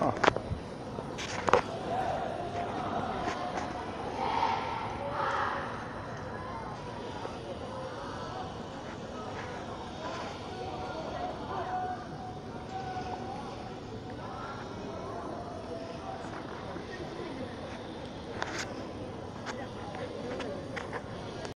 Oh.